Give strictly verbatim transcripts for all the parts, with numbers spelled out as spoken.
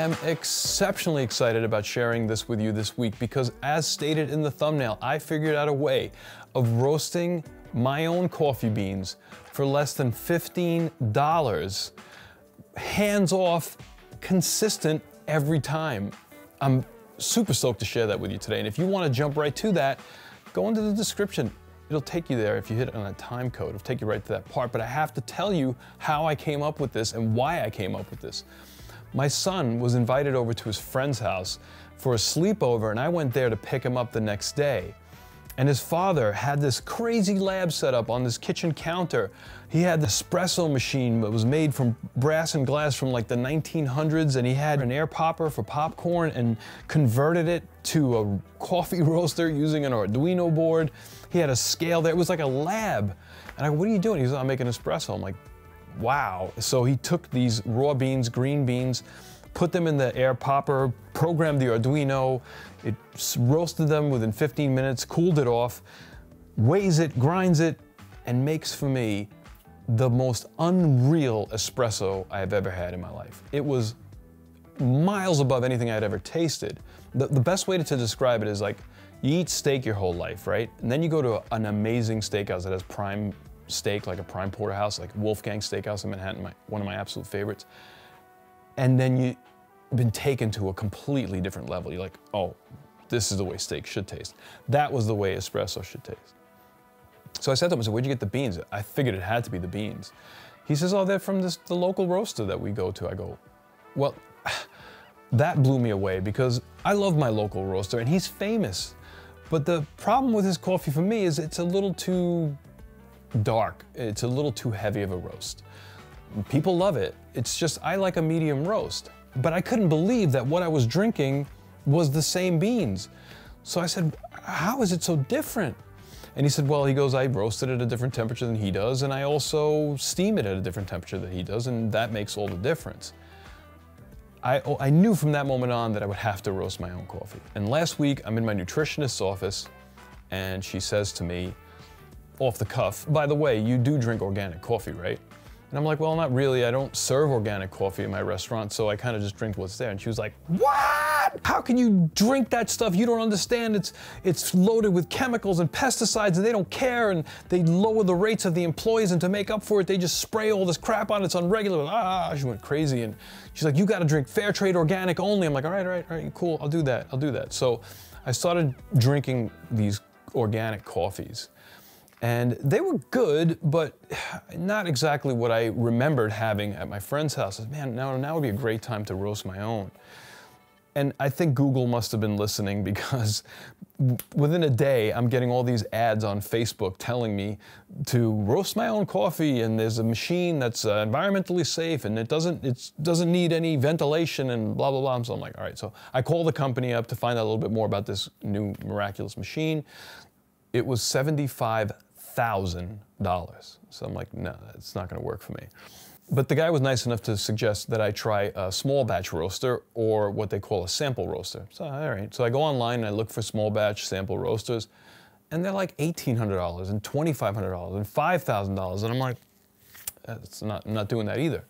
am exceptionally excited about sharing this with you this week because, as stated in the thumbnail, I figured out a way of roasting my own coffee beans for less than fifteen dollars, hands off, consistent every time. I'm super stoked to share that with you today. And if you want to jump right to that, go into the description. It'll take you there. If you hit it on a time code, it'll take you right to that part. But I have to tell you how I came up with this and why I came up with this. My son was invited over to his friend's house for a sleepover, and I went there to pick him up the next day. And his father had this crazy lab set up on this kitchen counter. He had the espresso machine that was made from brass and glass from like the nineteen hundreds, and he had an air popper for popcorn and converted it to a coffee roaster using an Arduino board. He had a scale there. It was like a lab. And I, what are you doing? He's like, I'm making espresso. I'm like, wow. So he took these raw beans, green beans, put them in the air popper, programmed the Arduino. It roasted them within fifteen minutes, cooled it off, weighs it, grinds it, and makes for me the most unreal espresso I've ever had in my life. It was miles above anything I'd ever tasted. The, the best way to, to describe it is like, you eat steak your whole life, right? And then you go to a, an amazing steakhouse that has prime steak, like a prime porterhouse, like Wolfgang's Steakhouse in Manhattan, my, one of my absolute favorites. And then you've been taken to a completely different level. You're like, oh, this is the way steak should taste. That was the way espresso should taste. So I said to him, I said, where'd you get the beans? I figured it had to be the beans. He says, oh, they're from this, the local roaster that we go to. I go, well, that blew me away because I love my local roaster and he's famous. But the problem with his coffee for me is it's a little too dark. It's a little too heavy of a roast. People love it. It's just, I like a medium roast. But I couldn't believe that what I was drinking was the same beans. So I said, how is it so different? And he said, well, he goes, I roast it at a different temperature than he does, and I also steam it at a different temperature than he does, and that makes all the difference. I, I knew from that moment on that I would have to roast my own coffee. And last week, I'm in my nutritionist's office, and she says to me, off the cuff, by the way, you do drink organic coffee, right? And I'm like, well, not really. I don't serve organic coffee in my restaurant, so I kind of just drink what's there. And she was like, what? How can you drink that stuff? You don't understand. It's, it's loaded with chemicals and pesticides, and they don't care, and they lower the rates of the employees, and to make up for it, they just spray all this crap on it. It's unregulated. Ah, she went crazy. And she's like, you got to drink fair trade organic only. I'm like, all right, all right, all right, cool. I'll do that. I'll do that. So I started drinking these organic coffees. And they were good, but not exactly what I remembered having at my friend's house. I said, man, now, now would be a great time to roast my own. And I think Google must have been listening because within a day, I'm getting all these ads on Facebook telling me to roast my own coffee, and there's a machine that's uh, environmentally safe, and it doesn't, it doesn't need any ventilation, and blah, blah, blah. And so I'm like, all right. So I call the company up to find out a little bit more about this new miraculous machine. It was seventy-five thousand dollars. So I'm like, no, it's not gonna work for me. But the guy was nice enough to suggest that I try a small batch roaster or what they call a sample roaster. So all right, so I go online and I look for small batch sample roasters, and they're like eighteen hundred dollars and twenty-five hundred dollars and five thousand dollars, and I'm like, that's not, I'm not doing that either.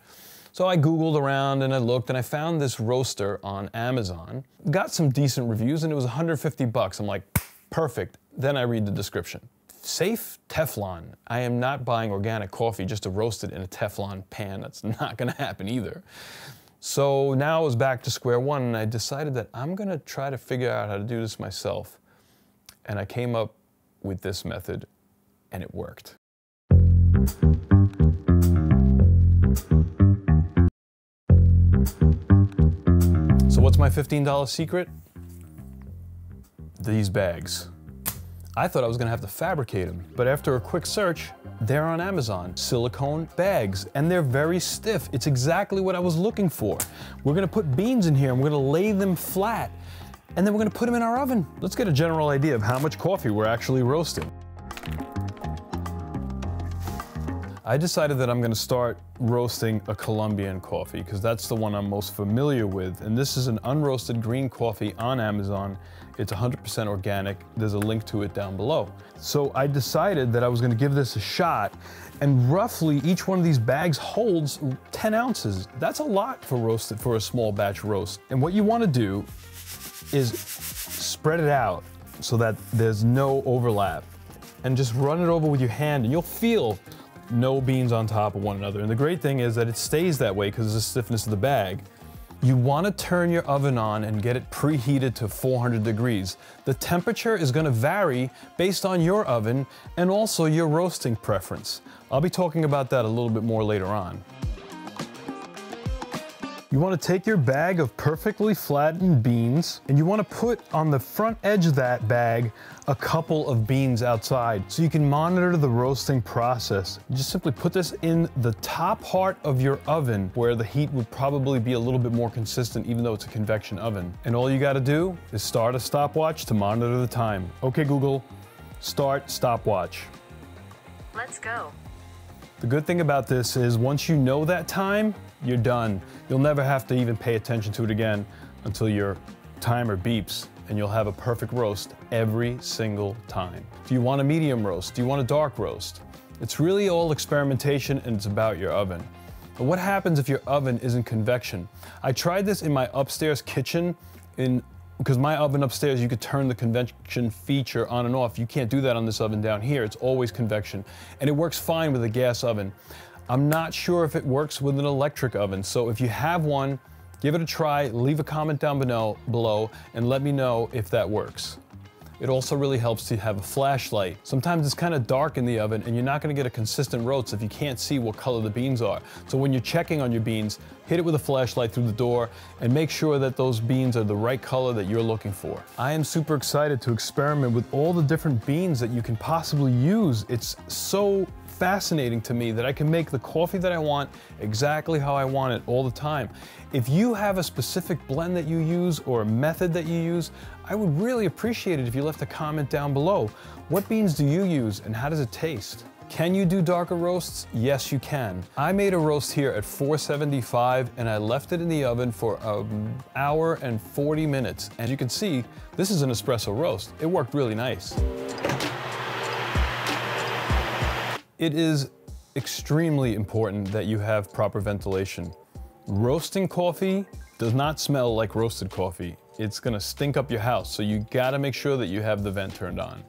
So I Googled around and I looked and I found this roaster on Amazon, got some decent reviews, and it was one hundred fifty bucks. I'm like, perfect. Then I read the description. Safe Teflon. I am not buying organic coffee just to roast it in a Teflon pan. That's not gonna happen either. So now I was back to square one, and I decided that I'm gonna try to figure out how to do this myself. And I came up with this method, and it worked. So what's my fifteen dollar secret? These bags. I thought I was gonna have to fabricate them, but after a quick search, they're on Amazon. Silicone bags, and they're very stiff. It's exactly what I was looking for. We're gonna put beans in here, and we're gonna lay them flat, and then we're gonna put them in our oven. Let's get a general idea of how much coffee we're actually roasting. I decided that I'm gonna start roasting a Colombian coffee because that's the one I'm most familiar with. And this is an unroasted green coffee on Amazon. It's one hundred percent organic. There's a link to it down below. So I decided that I was gonna give this a shot, and roughly each one of these bags holds ten ounces. That's a lot for roasted, for a small batch roast. And what you wanna do is spread it out so that there's no overlap, and just run it over with your hand and you'll feel no beans on top of one another. And the great thing is that it stays that way because of the stiffness of the bag. You want to turn your oven on and get it preheated to four hundred degrees. The temperature is going to vary based on your oven and also your roasting preference. I'll be talking about that a little bit more later on. You want to take your bag of perfectly flattened beans, and you want to put on the front edge of that bag a couple of beans outside so you can monitor the roasting process. You just simply put this in the top part of your oven where the heat would probably be a little bit more consistent even though it's a convection oven. And all you got to do is start a stopwatch to monitor the time. Okay, Google, start stopwatch. Let's go. The good thing about this is once you know that time, you're done. You'll never have to even pay attention to it again until your timer beeps, and you'll have a perfect roast every single time. Do you want a medium roast? Do you want a dark roast? It's really all experimentation, and it's about your oven. But what happens if your oven isn't convection? I tried this in my upstairs kitchen in because my oven upstairs, you could turn the convection feature on and off. You can't do that on this oven down here. It's always convection, and it works fine with a gas oven. I'm not sure if it works with an electric oven, so if you have one, give it a try, leave a comment down below, and let me know if that works. It also really helps to have a flashlight. Sometimes it's kind of dark in the oven, and you're not gonna get a consistent roast if you can't see what color the beans are. So when you're checking on your beans, hit it with a flashlight through the door, and make sure that those beans are the right color that you're looking for. I am super excited to experiment with all the different beans that you can possibly use. It's so fascinating to me that I can make the coffee that I want exactly how I want it all the time. If you have a specific blend that you use or a method that you use, I would really appreciate it if you left a comment down below. What beans do you use and how does it taste? Can you do darker roasts? Yes, you can. I made a roast here at four seventy-five and I left it in the oven for an hour and forty minutes. As you can see, this is an espresso roast. It worked really nice. It is extremely important that you have proper ventilation. Roasting coffee does not smell like roasted coffee. It's gonna stink up your house, so you gotta make sure that you have the vent turned on.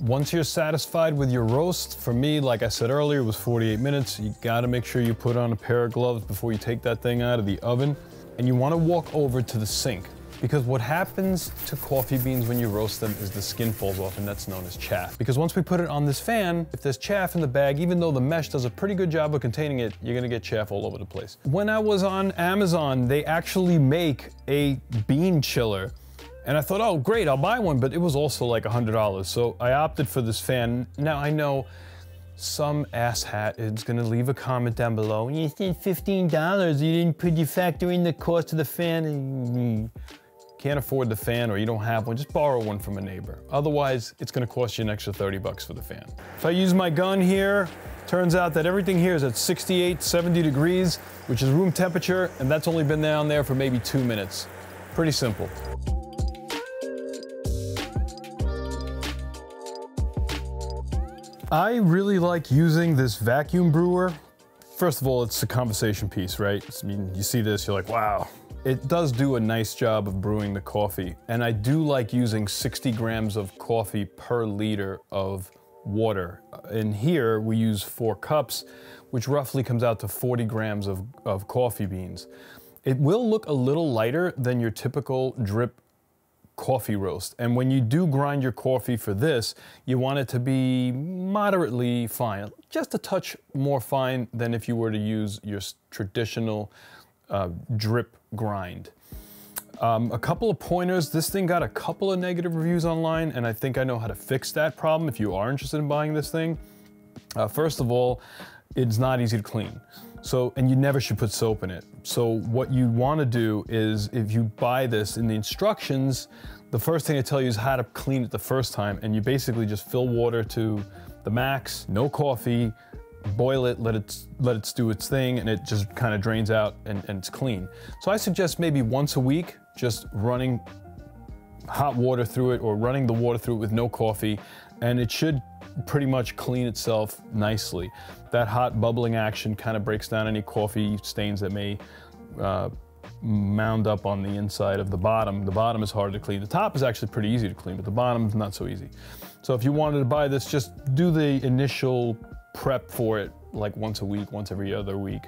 Once you're satisfied with your roast, for me, like I said earlier, it was forty-eight minutes. You gotta make sure you put on a pair of gloves before you take that thing out of the oven. And you wanna walk over to the sink, because what happens to coffee beans when you roast them is the skin falls off, and that's known as chaff. Because once we put it on this fan, if there's chaff in the bag, even though the mesh does a pretty good job of containing it, you're gonna get chaff all over the place. When I was on Amazon, they actually make a bean chiller. And I thought, oh great, I'll buy one, but it was also like one hundred dollars. So I opted for this fan. Now I know some asshat is gonna leave a comment down below. You said fifteen dollars, you didn't put your factor in the cost of the fan. Can't afford the fan or you don't have one, just borrow one from a neighbor. Otherwise, it's gonna cost you an extra thirty bucks for the fan. If I use my gun here, turns out that everything here is at sixty-eight, seventy degrees, which is room temperature, and that's only been down there for maybe two minutes. Pretty simple. I really like using this vacuum brewer. First of all, it's a conversation piece, right? It's, I mean, you see this, you're like, wow. It does do a nice job of brewing the coffee, and I do like using sixty grams of coffee per liter of water. In here, we use four cups, which roughly comes out to forty grams of, of coffee beans. It will look a little lighter than your typical drip coffee roast, and when you do grind your coffee for this, you want it to be moderately fine, just a touch more fine than if you were to use your traditional Uh, drip grind. Um, a couple of pointers. This thing got a couple of negative reviews online, and I think I know how to fix that problem if you are interested in buying this thing. Uh, first of all, it's not easy to clean. So, and you never should put soap in it. So what you want to do is, if you buy this in the instructions, the first thing they tell you is how to clean it the first time, and you basically just fill water to the max, no coffee, boil it, let it, let it do its thing, and it just kind of drains out and, and it's clean. So I suggest maybe once a week just running hot water through it or running the water through it with no coffee, and it should pretty much clean itself nicely. That hot bubbling action kind of breaks down any coffee stains that may uh, mound up on the inside of the bottom. The bottom is hard to clean. The top is actually pretty easy to clean, but the bottom is not so easy. So if you wanted to buy this, just do the initial prep for it like once a week, once every other week,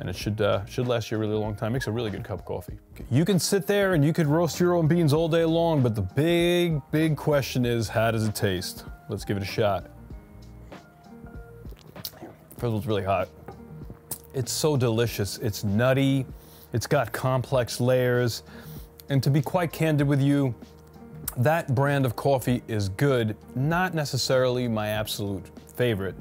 and it should, uh, should last you a really long time. Makes a really good cup of coffee. You can sit there and you could roast your own beans all day long, but the big, big question is, how does it taste? Let's give it a shot. First of all, it's really hot. It's so delicious. It's nutty. It's got complex layers. And to be quite candid with you, that brand of coffee is good, not necessarily my absolute favorite.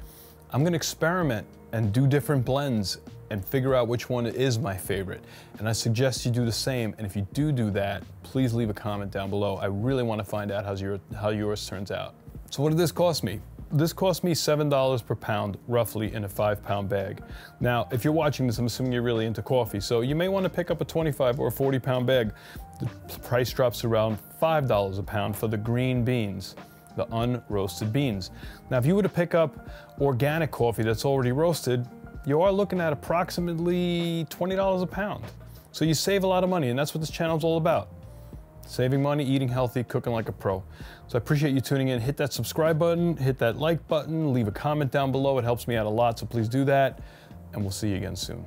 I'm gonna experiment and do different blends and figure out which one is my favorite. And I suggest you do the same, and if you do do that, please leave a comment down below. I really wanna find out how's your, how yours turns out. So what did this cost me? This cost me seven dollars per pound, roughly, in a five pound bag. Now, if you're watching this, I'm assuming you're really into coffee, so you may wanna pick up a twenty-five or a forty pound bag. The price drops around five dollars a pound for the green beans, the unroasted beans. Now, if you were to pick up organic coffee that's already roasted, you are looking at approximately twenty dollars a pound. So you save a lot of money, and that's what this channel's all about. Saving money, eating healthy, cooking like a pro. So I appreciate you tuning in. Hit that subscribe button, hit that like button, leave a comment down below. It helps me out a lot, so please do that, and we'll see you again soon.